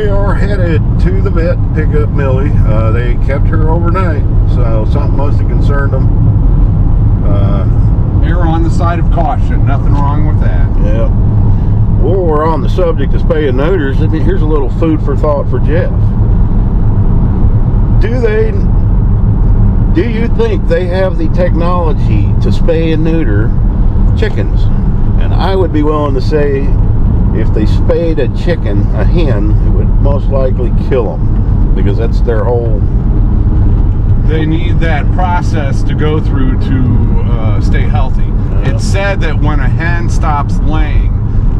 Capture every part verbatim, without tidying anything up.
we are headed to the vet to pick up Millie. Uh, they kept her overnight, so something must have concerned them. Uh, Err on the side of caution. Nothing wrong with that. Yeah. Well, we're on the subject of spay and neuters. Here's a little food for thought for Jeff. Do they? Do you think they have the technology to spay and neuter chickens? And I would be willing to say, if they spayed a chicken, a hen, it would most likely kill them, because that's their whole... They need that process to go through to uh, stay healthy. Yeah. It's said that when a hen stops laying,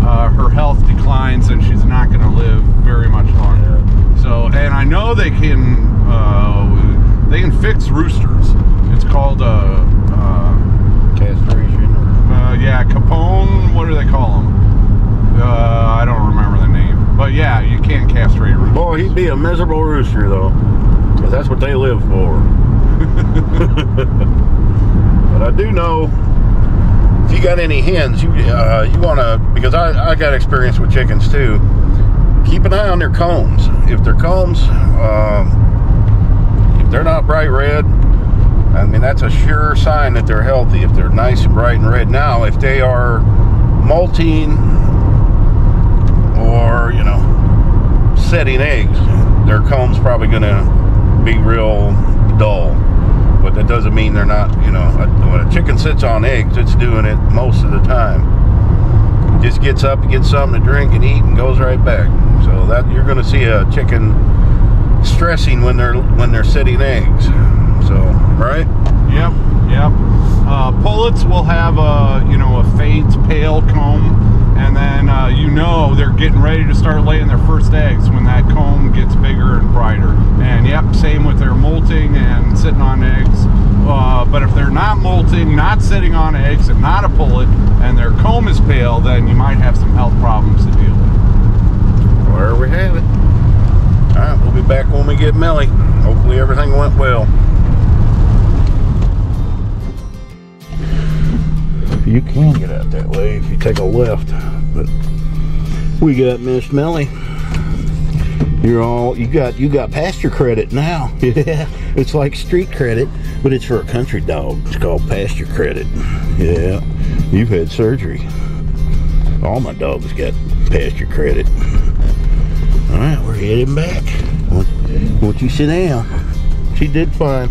uh, her health declines and she's not going to live very much longer. Yeah. So, and I know they can uh, they can fix roosters. It's called a uh, uh, castration. Uh, yeah, capone. What do they call them? Uh, I don't remember the name, but yeah, you can castrate roosters. Boy, he'd be a miserable rooster though, because that's what they live for. But I do know, if you got any hens, you uh, you want to, because I I got experience with chickens too. Keep an eye on their combs. If their combs, um, if they're not bright red, I mean that's a sure sign that they're healthy. If they're nice and bright and red. Now, if they are molting, or, you know, setting eggs, their comb's probably going to be real dull. But that doesn't mean they're not, you know, a, when a chicken sits on eggs, it's doing it most of the time. It just gets up and gets something to drink and eat and goes right back. So that you're going to see a chicken stressing when they're when they're setting eggs. So, right? Yep, yep. Uh, pullets will have a, you know, a faint pale comb. And then uh, you know they're getting ready to start laying their first eggs when that comb gets bigger and brighter. And yep, same with their molting and sitting on eggs. Uh, but if they're not molting, not sitting on eggs, and not a pullet, and their comb is pale, then you might have some health problems to deal with. There we have it. All right, we'll be back when we get Millie. Hopefully everything went well. You can get out that way if you take a left, but we got Miss Millie. You're all you got. You got pasture credit now. Yeah, it's like street credit, but it's for a country dog. It's called pasture credit. Yeah, you've had surgery. All my dogs got pasture credit. All right, we're heading back. Won't you sit down? She did fine.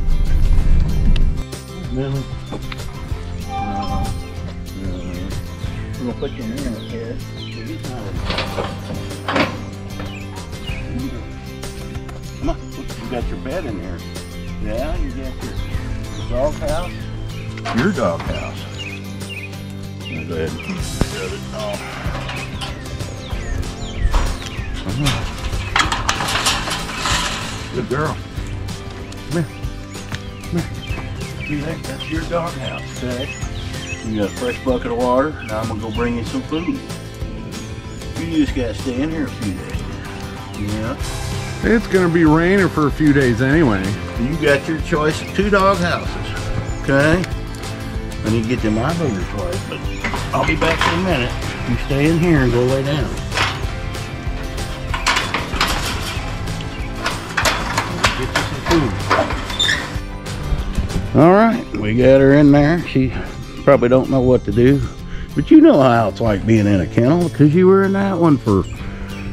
Millie. I'm gonna put your name up here. Come on, you got your bed in here. Yeah, you got your dog house. Your dog house. Go ahead and shut it off. Good girl. Come here. Come here. You think that's your dog house, okay? You got a fresh bucket of water, and I'm gonna go bring you some food. You just gotta stay in here a few days. Yeah. It's gonna be raining for a few days anyway. You got your choice of two dog houses, okay? I need to get them eye boogers twice, but I'll be back in a minute. You stay in here and go lay down. Get you some food. All right, we got her in there. She probably don't know what to do, but you know how it's like being in a kennel, because you were in that one for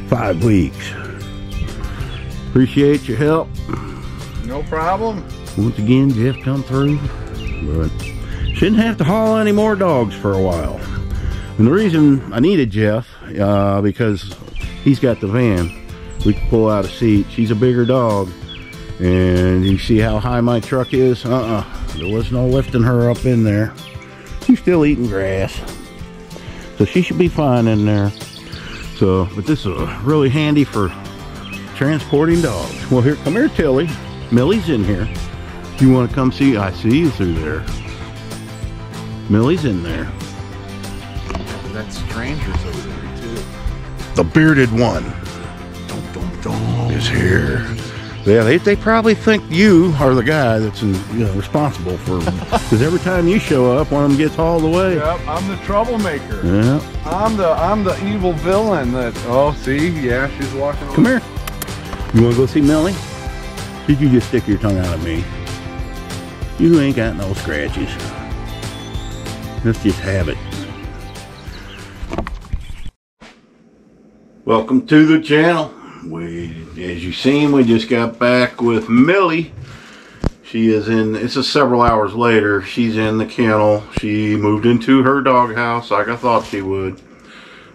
five weeks. Appreciate your help. No problem. Once again, Jeff come through, but shouldn't have to haul any more dogs for a while. And the reason I needed Jeff, uh, because he's got the van, we can pull out a seat. She's a bigger dog, and you see how high my truck is. Uh-uh there was no lifting her up in there. She's still eating grass, so she should be fine in there. So, but this is really handy for transporting dogs. Well, here, come here, Tilly. Millie's in here. You want to come see? I see you through there. Millie's in there. That stranger's over there too. The bearded one dun, dun, dun, is here. Yeah, they, they probably think you are the guy that's you know, responsible for them. Because every time you show up, one of them gets all the way. Yep, I'm the troublemaker. Yeah. I'm the I'm the evil villain that, oh, see? Yeah, she's walking away. Come here. You wanna go see Millie? Did you just stick your tongue out at me? You ain't got no scratches. Let's just have it. Welcome to the channel. We, as you've seen, we just got back with Millie. She is in, it's a several hours later, she's in the kennel. She moved into her doghouse like I thought she would.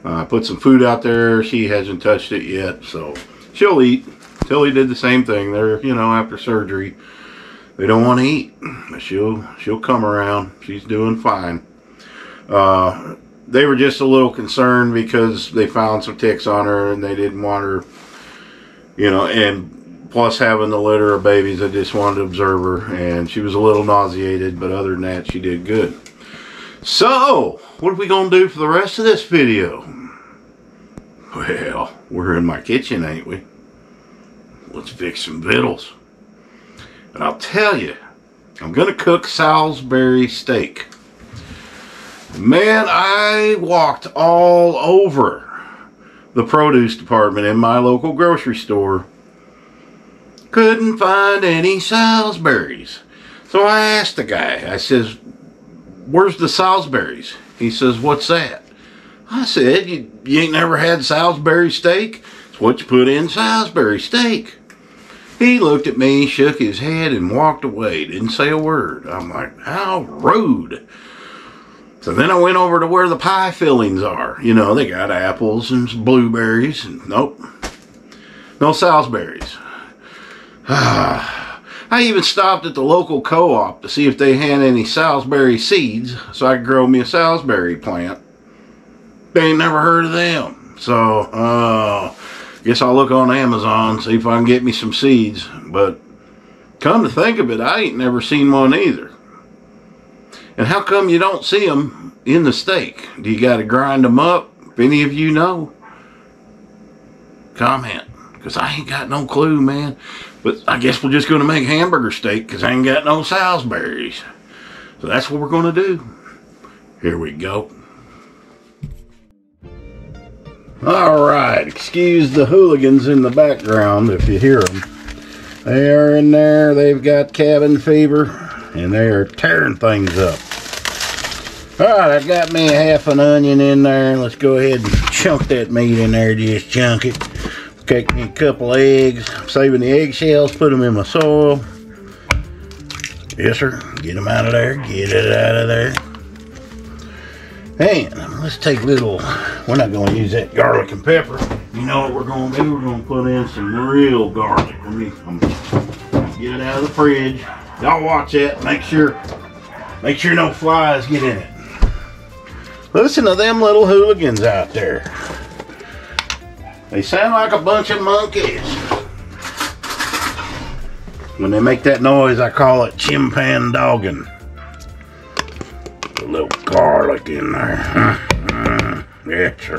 I uh, put some food out there. She hasn't touched it yet, so she'll eat. Tilly did the same thing. They're, you know, after surgery, they don't want to eat, but she'll, she'll come around. She's doing fine. Uh, they were just a little concerned because they found some ticks on her and they didn't want her, you know, and plus having the litter of babies, I just wanted to observe her, and she was a little nauseated, but other than that, she did good. So, what are we going to do for the rest of this video? Well, we're in my kitchen, ain't we? Let's fix some vittles. And I'll tell you, I'm going to cook Salisbury steak. Man, I walked all over the produce department in my local grocery store. Couldn't find any Salisbury's. So I asked the guy, I says, where's the Salisbury's? He says, what's that? I said, you, you ain't never had Salisbury steak? It's what you put in Salisbury steak. He looked at me, shook his head, and walked away. Didn't say a word. I'm like, how rude. So then I went over to where the pie fillings are. You know, they got apples and blueberries, and nope, no Salisbury's. I even stopped at the local co-op to see if they had any Salisbury seeds so I could grow me a Salisbury plant. They ain't never heard of them. So, uh, guess I'll look on Amazon, see if I can get me some seeds. But come to think of it, I ain't never seen one either. And how come you don't see them in the steak? Do you got to grind them up? If any of you know, comment. Because I ain't got no clue, man. But I guess we're just going to make hamburger steak because I ain't got no Salisbury's. So that's what we're going to do. Here we go. Alright, excuse the hooligans in the background if you hear them. They are in there. They've got cabin fever. And they are tearing things up. Alright, I got me half an onion in there. Let's go ahead and chunk that meat in there. Just chunk it. Take me a couple eggs. I'm saving the eggshells, put them in my soil. Yes, sir. Get them out of there. Get it out of there. And let's take little, we're not going to use that garlic and pepper. You know what we're going to do? We're going to put in some real garlic. Let me I'm, get it out of the fridge. Y'all watch that. Make sure, make sure no flies get in it. Listen to them little hooligans out there. They sound like a bunch of monkeys. When they make that noise, I call it chimpan dogging. A little garlic in there. Mm-hmm. Yeah, sure.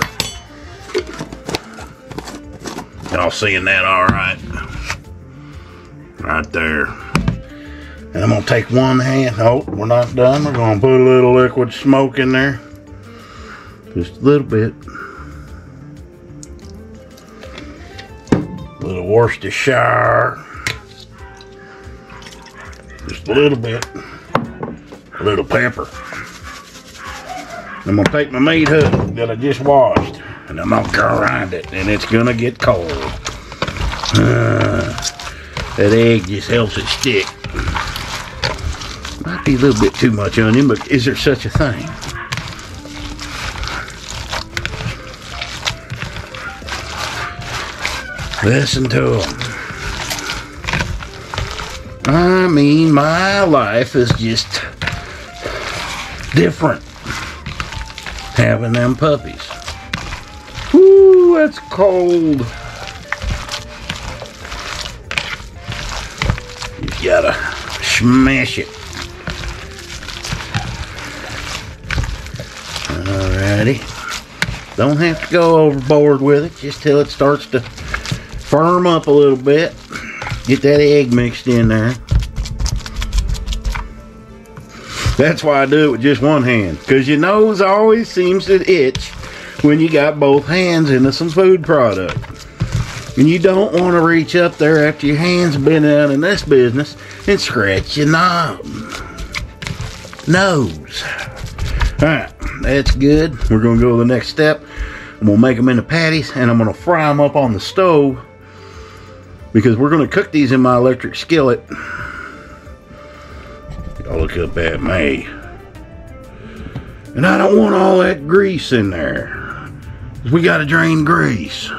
Y'all seeing that all right? Right there. And I'm going to take one hand. Oh, we're not done. We're going to put a little liquid smoke in there. Just a little bit. A little Worcestershire, just a little bit, a little pepper. I'm going to take my meat hook that I just washed, and I'm going to grind it, and it's going to get cold. Uh, that egg just helps it stick. Might be a little bit too much onion, but is there such a thing? Listen to them. I mean, my life is just different having them puppies. Woo, that's cold. You gotta smash it. Alrighty. Don't have to go overboard with it, just till it starts to firm up a little bit. Get that egg mixed in there. That's why I do it with just one hand, because your nose always seems to itch when you got both hands into some food product. And you don't want to reach up there after your hand's been out in this business and scratch your knob. Nose. Alright, that's good. We're going to go to the next step. I'm going to make them into patties and I'm going to fry them up on the stove because we're going to cook these in my electric skillet. Y'all look up at me. And I don't want all that grease in there. We got to drain grease.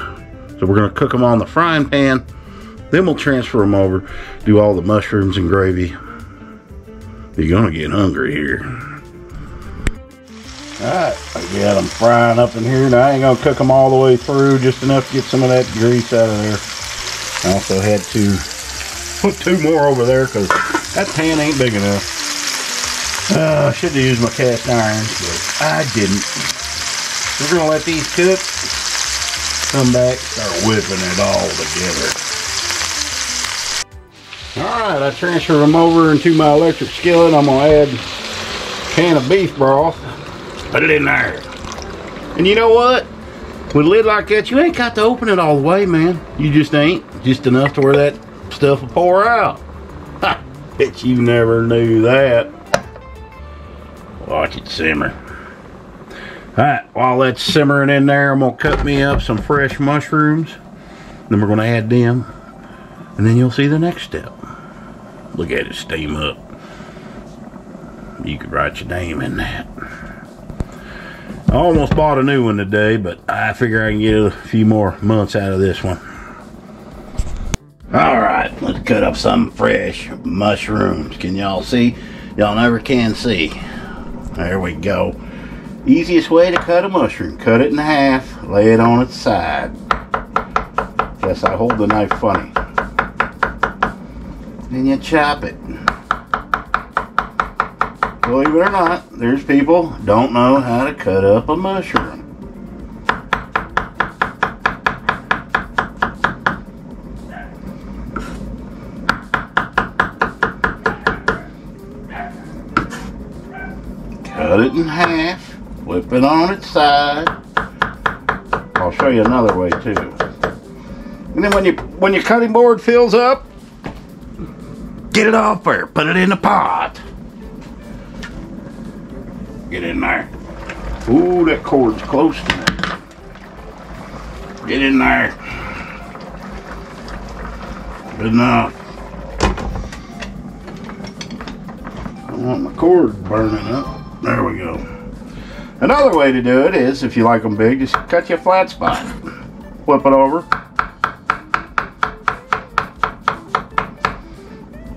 So we're going to cook them on the frying pan. Then we'll transfer them over. Do all the mushrooms and gravy. You're going to get hungry here. Alright. I got them frying up in here. Now I ain't going to cook them all the way through. Just enough to get some of that grease out of there. I also had to put two more over there because that pan ain't big enough. Uh, I should have used my cast iron, but I didn't. We're going to let these cook. Come back, start whipping it all together. Alright, I transferred them over into my electric skillet. I'm going to add a can of beef broth. Put it in there. And you know what? With a lid like that, you ain't got to open it all the way, man. You just ain't. Just enough to where that stuff will pour out. Ha! Bet you never knew that. Watch it simmer. Alright, while that's simmering in there, I'm going to cut me up some fresh mushrooms. Then we're going to add them. And then you'll see the next step. Look at it steam up. You could write your name in that. I almost bought a new one today, but I figure I can get a few more months out of this one. Alright, let's cut up some fresh mushrooms. Can y'all see? Y'all never can see. There we go. Easiest way to cut a mushroom. Cut it in half. Lay it on its side. Guess I hold the knife funny. Then you chop it. Believe it or not, there's people who don't know how to cut up a mushroom. Cut it in half, flip it on its side. I'll show you another way too. And then when you when your cutting board fills up, get it off there, put it in the pot. Get in there. Ooh, that cord's close to me. Get in there. Good enough. I don't want my cord burning up. There we go. Another way to do it is, if you like them big, just cut you a flat spot. Flip it over.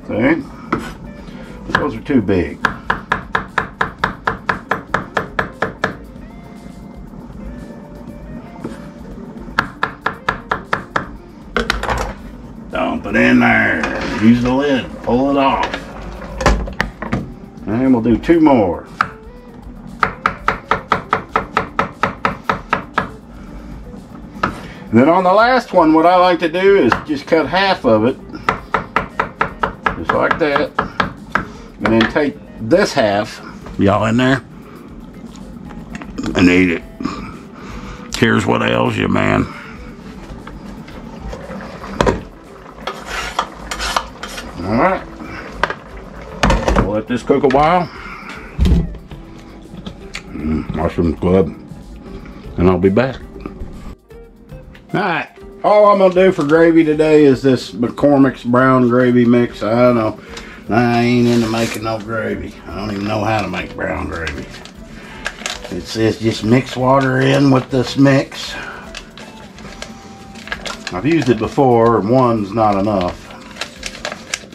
Okay. Those are too big. Dump it in there. Use the lid. Pull it off. And we'll do two more. Then on the last one, what I like to do is just cut half of it, just like that, and then take this half, y'all in there, and eat it. Here's what ails you, man. Alright, we'll let this cook a while. Mm, mushroom club, and I'll be back. Alright, all I'm going to do for gravy today is this McCormick's brown gravy mix. I know, I ain't into making no gravy. I don't even know how to make brown gravy. It says just mix water in with this mix. I've used it before, and one's not enough.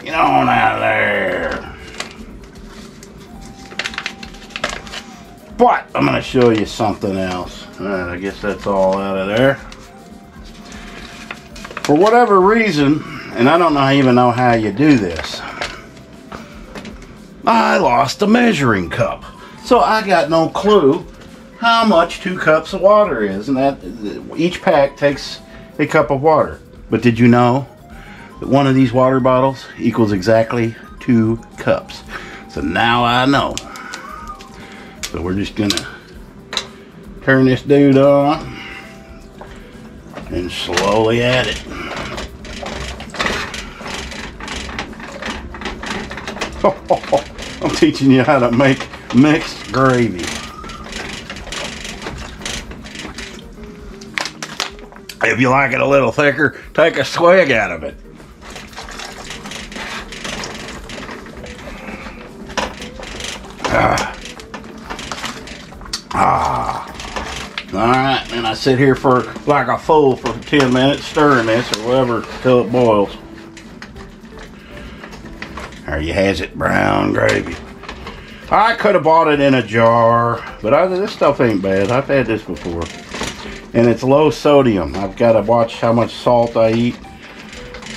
Get on out of there. But I'm going to show you something else. Alright, I guess that's all out of there. For whatever reason, and I don't even know how you do this, I lost a measuring cup. So I got no clue how much two cups of water is. And that each pack takes a cup of water. But did you know that one of these water bottles equals exactly two cups? So now I know. So we're just gonna turn this dude on. and slowly add it. I'm teaching you how to make mixed gravy. If you like it a little thicker, take a swig out of it. Ah. Ah. Alright, and I sit here for like a fool for ten minutes stirring this or whatever till it boils. There you has it, brown gravy. I could have bought it in a jar, but I, this stuff ain't bad. I've had this before. And it's low sodium. I've got to watch how much salt I eat.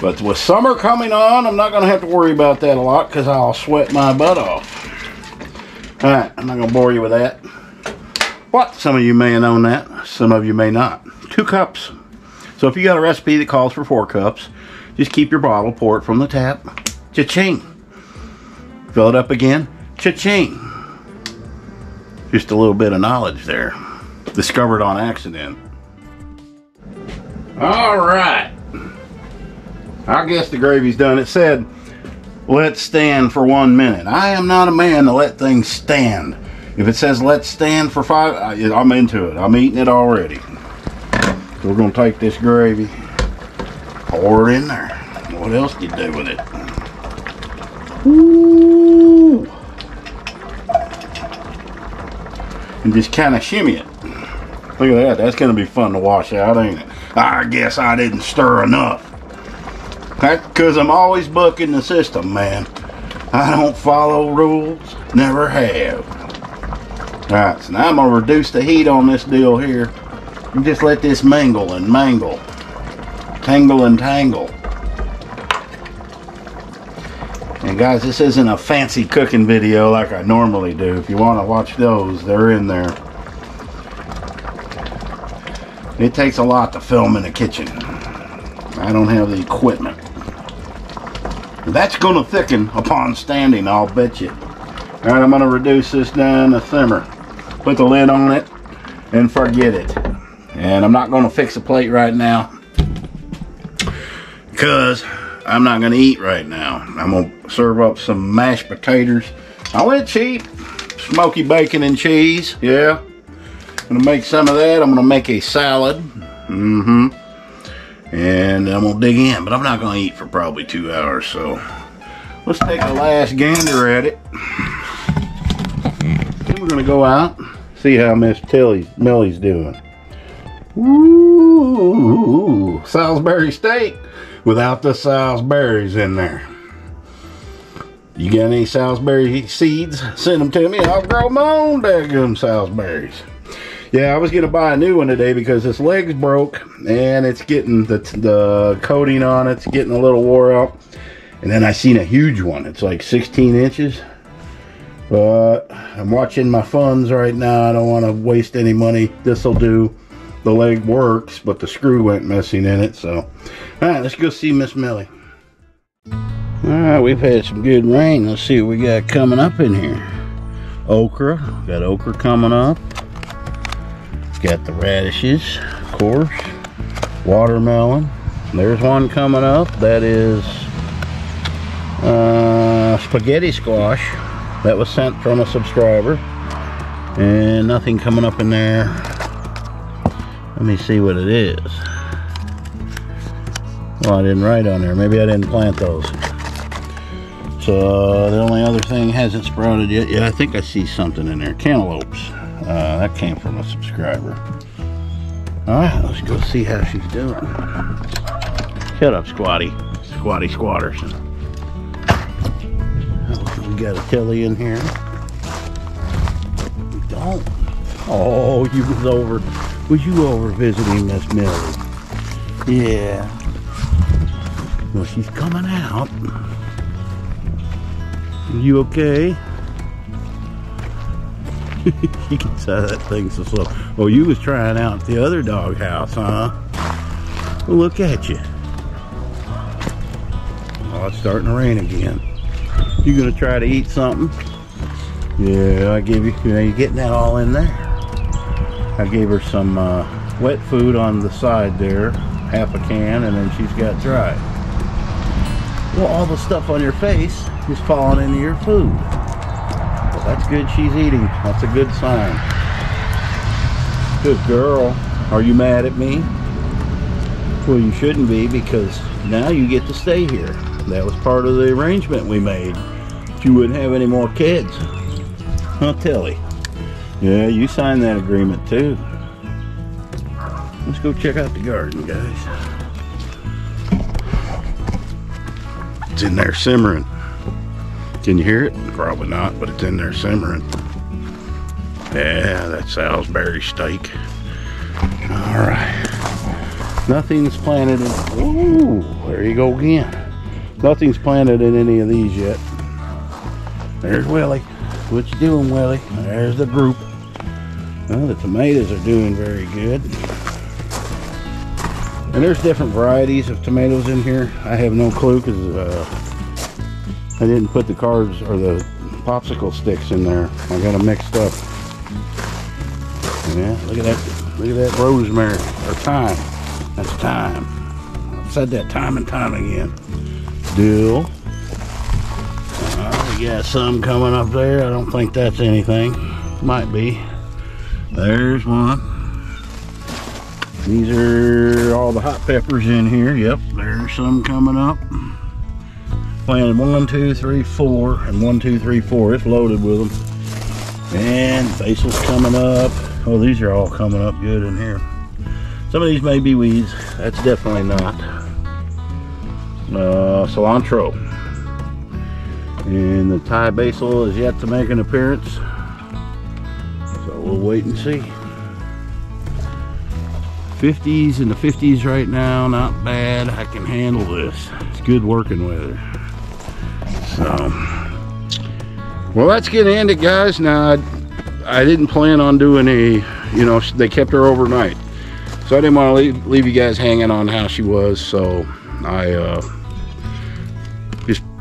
But with summer coming on, I'm not going to have to worry about that a lot because I'll sweat my butt off. Alright, I'm not going to bore you with that. But some of you may know that. Some of you may not. Two cups. So if you got a recipe that calls for four cups, just keep your bottle, pour it from the tap. Cha-ching. Fill it up again. Cha-ching. Just a little bit of knowledge there. Discovered on accident. Alright, I guess the gravy's done. It said let's stand for one minute. I am not a man to let things stand. If it says let's stand for five, I, I'm into it. I'm eating it already. We're going to take this gravy, pour it in there. What else do you do with it? Ooh. And just kind of shimmy it. Look at that. That's going to be fun to wash out, ain't it? I guess I didn't stir enough. That's because I'm always bucking the system, man. I don't follow rules. Never have. Alright, so now I'm going to reduce the heat on this deal here. And just let this mingle and mangle. Tangle and tangle. And guys, this isn't a fancy cooking video like I normally do. If you want to watch those, they're in there. It takes a lot to film in the kitchen. I don't have the equipment. That's gonna thicken upon standing, I'll bet you. Alright, I'm gonna reduce this down to simmer. Put the lid on it and forget it. And I'm not gonna fix a plate right now because I'm not gonna eat right now. I'm gonna serve up some mashed potatoes. I went cheap. Smoky bacon and cheese, yeah. I'm gonna make some of that. I'm gonna make a salad. Mm-hmm. And I'm gonna dig in, but I'm not gonna eat for probably two hours, so let's take a last gander at it. Then we're gonna go out, see how Miss Tilly Millie's doing. Woo! Salisbury steak without the Salisbury's in there. You got any Salisbury seeds? Send them to me. I'll grow my own daggum Salisbury's. Yeah, I was going to buy a new one today because this leg's broke and it's getting the, the coating on it's getting a little wore out. And then I seen a huge one. It's like sixteen inches. But I'm watching my funds right now. I don't want to waste any money. This will do. The leg works, but the screw went missing in it. So, all right, let's go see Miss Millie. All right, we've had some good rain. Let's see what we got coming up in here. Okra. Got okra coming up. Got the radishes, of course, watermelon. There's one coming up that is uh, spaghetti squash that was sent from a subscriber, and nothing coming up in there. Let me see what it is. Well, I didn't write on there. Maybe I didn't plant those. So the only other thing hasn't sprouted yet. Yeah, I think I see something in there. Cantaloupes. Uh, that came from a subscriber. Alright, let's go see how she's doing. Shut up, Squatty. Squatty Squatterson. Oh, we got a Tilly in here. We don't. Oh, you was over. Was you over visiting this Millie? Yeah. Well, she's coming out. You okay? You can say that thing so slow. Oh, you was trying out the other dog house, huh? Well, look at you. Oh, it's starting to rain again. You gonna try to eat something? Yeah, I gave you. You know, you're getting that all in there. I gave her some uh, wet food on the side there, half a can, and then she's got dry. Well, all the stuff on your face is falling into your food. Well, that's good she's eating. That's a good sign. Good girl. Are you mad at me? Well, you shouldn't be, because now you get to stay here. That was part of the arrangement we made. You wouldn't have any more kids. Huh, Tilly? Yeah, you signed that agreement too. Let's go check out the garden, guys. It's in there simmering. Can you hear it? Probably not, but it's in there simmering. Yeah, that's Salisbury steak. All right. Nothing's planted in... Ooh, there you go again. Nothing's planted in any of these yet. There's Willie. What you doing, Willie? There's the group. Well, the tomatoes are doing very good. And there's different varieties of tomatoes in here. I have no clue, because uh, I didn't put the carbs or the popsicle sticks in there. I got them mixed up. Yeah, look at that. Look at that rosemary, or thyme. That's thyme. I've said that time and time again. Dill. We got some coming up there. I don't think that's anything. Might be. There's one. These are all the hot peppers in here. Yep, there's some coming up. Planted one, two, three, four, and one, two, three, four. It's loaded with them. And basil's coming up. Oh, these are all coming up good in here. Some of these may be weeds. That's definitely not. Uh, cilantro. And the Thai basil is yet to make an appearance, so we'll wait and see. fifties in the fifties right now, not bad. I can handle this. It's good working weather. So, well, that's gonna end it, guys. Now, I, I didn't plan on doing a, you know, they kept her overnight, so I didn't want to leave, leave you guys hanging on how she was. So I. Uh,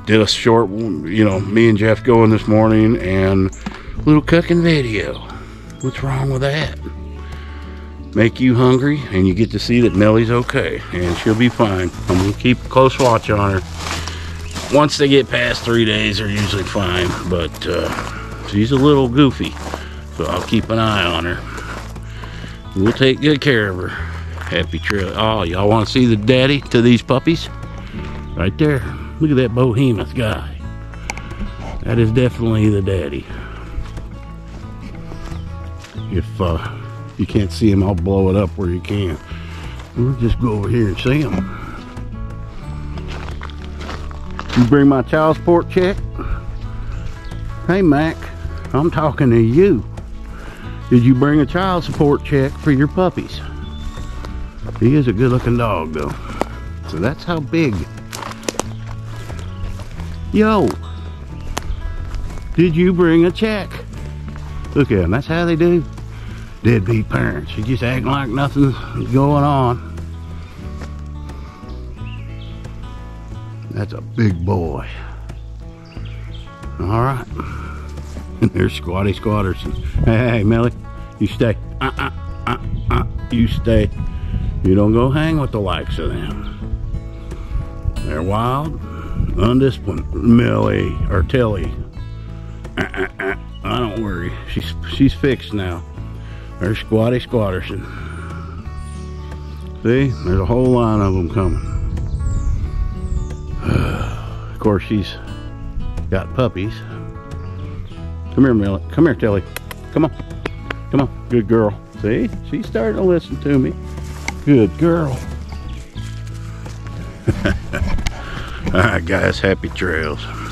Did a short, you know, me and Jeff going this morning, and a little cooking video. What's wrong with that? Make you hungry, and you get to see that Millie's okay, and she'll be fine. I'm gonna keep a close watch on her. Once they get past three days, they're usually fine, but uh, she's a little goofy, so I'll keep an eye on her. We'll take good care of her. Happy trail. Oh, y'all want to see the daddy to these puppies? Right there. Look at that behemoth guy. That is definitely the daddy. If uh, you can't see him, I'll blow it up where you can. We'll just go over here and see him. You bring my child support check? Hey, Mac, I'm talking to you. Did you bring a child support check for your puppies? He is a good looking dog though. So that's how big. Yo, did you bring a check? Look at them, that's how they do. Deadbeat parents, they just act like nothing's going on. That's a big boy. All right, and there's Squatty Squatterson. Hey, hey, Millie, you stay. Uh, uh, uh, uh, you stay. You don't go hang with the likes of them. They're wild. Undisciplined. Millie or Tilly. Uh, uh, uh. I don't worry. She's she's fixed now. There's Squatty Squatterson. See, there's a whole line of them coming. Uh, of course, she's got puppies. Come here, Millie. Come here, Tilly. Come on. Come on. Good girl. See, she's starting to listen to me. Good girl. Alright guys, happy trails.